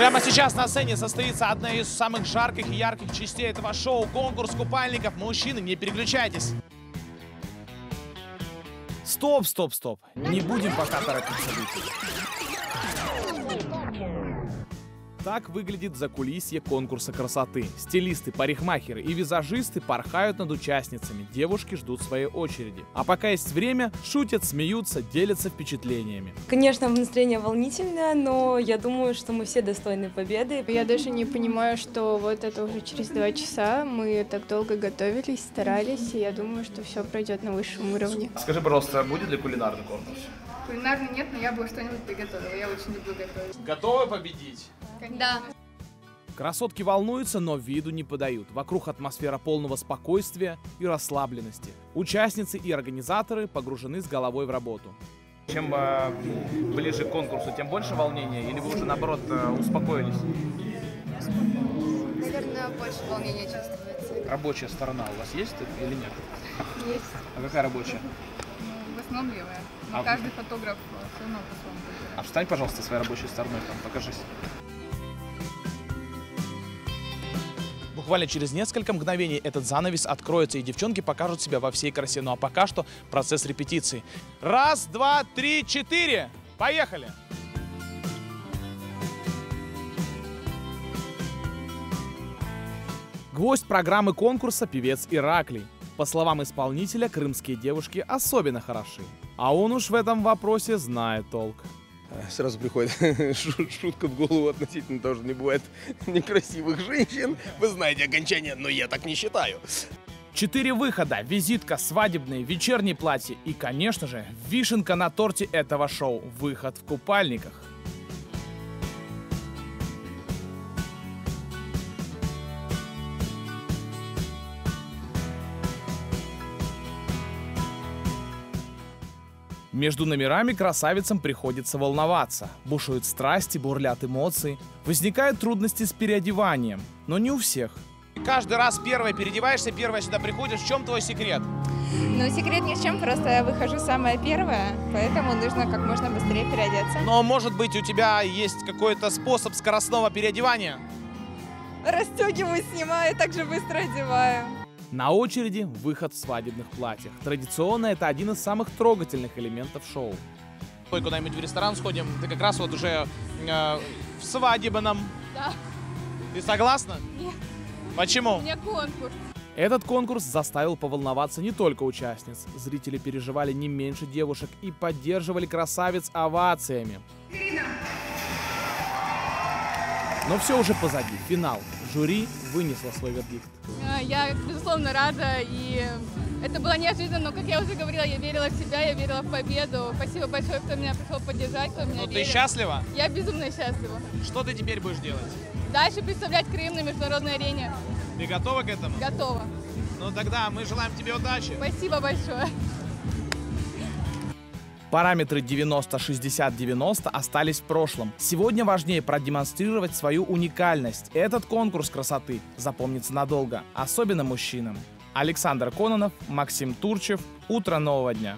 Прямо сейчас на сцене состоится одна из самых жарких и ярких частей этого шоу – конкурс купальников. Мужчины, не переключайтесь. Стоп, стоп, стоп. Не будем пока торопить события. Так выглядит закулисье конкурса красоты. Стилисты, парикмахеры и визажисты порхают над участницами. Девушки ждут своей очереди. А пока есть время, шутят, смеются, делятся впечатлениями. Конечно, настроение волнительное, но я думаю, что мы все достойны победы. Я даже не понимаю, что вот это уже через 2 часа. Мы так долго готовились, старались, и я думаю, что все пройдет на высшем уровне. Скажи, пожалуйста, будет ли кулинарный конкурс? Кулинарный нет, но я бы что-нибудь приготовила. Я очень люблю готовить. Готовы победить? Да. Красотки волнуются, но виду не подают. Вокруг атмосфера полного спокойствия и расслабленности. Участницы и организаторы погружены с головой в работу. Чем ближе к конкурсу, тем больше волнения? Или вы уже, наоборот, успокоились? Наверное, больше волнения чувствуется. Рабочая сторона у вас есть или нет? Есть. А какая рабочая? В основном левая. Но каждый фотограф все равно по-своему. А встань, пожалуйста, своей рабочей стороной, там, покажись. Буквально через несколько мгновений этот занавес откроется, и девчонки покажут себя во всей красе. Ну а пока что процесс репетиции. 1, 2, 3, 4. Поехали! Гвоздь программы конкурса – певец Иракли. По словам исполнителя, крымские девушки особенно хороши. А он уж в этом вопросе знает толк. Сразу приходит шутка в голову относительно того, что не бывает некрасивых женщин. Вы знаете окончание, но я так не считаю. 4 выхода, визитка, свадебные, вечерние платья и, конечно же, вишенка на торте этого шоу – выход в купальниках. Между номерами красавицам приходится волноваться. Бушуют страсти, бурлят эмоции. Возникают трудности с переодеванием, но не у всех. Каждый раз первой переодеваешься, первая сюда приходишь. В чем твой секрет? Ну, секрет ни в чем, просто я выхожу самая первая, поэтому нужно как можно быстрее переодеться. Но, может быть, у тебя есть какой-то способ скоростного переодевания? Расстегиваю, снимаю, так же быстро одеваю. На очереди выход в свадебных платьях. Традиционно это один из самых трогательных элементов шоу. Мы куда-нибудь в ресторан сходим, ты как раз вот уже в свадебном. Да. Ты согласна? Нет. Почему? У меня конкурс. Этот конкурс заставил поволноваться не только участниц. Зрители переживали не меньше девушек и поддерживали красавиц овациями. Но все уже позади. Финал. Жюри вынесло свой вердикт. Я, безусловно, рада, и это было неожиданно, но, как я уже говорила, я верила в себя, я верила в победу. Спасибо большое, кто меня пришел поддержать, кто меня верил. Ты счастлива? Я безумно счастлива. Что ты теперь будешь делать? Дальше представлять Крым на международной арене. Ты готова к этому? Готова. Ну тогда мы желаем тебе удачи. Спасибо большое. Параметры 90-60-90 остались в прошлом. Сегодня важнее продемонстрировать свою уникальность. Этот конкурс красоты запомнится надолго, особенно мужчинам. Александр Кононов, Максим Турчев. Утро нового дня.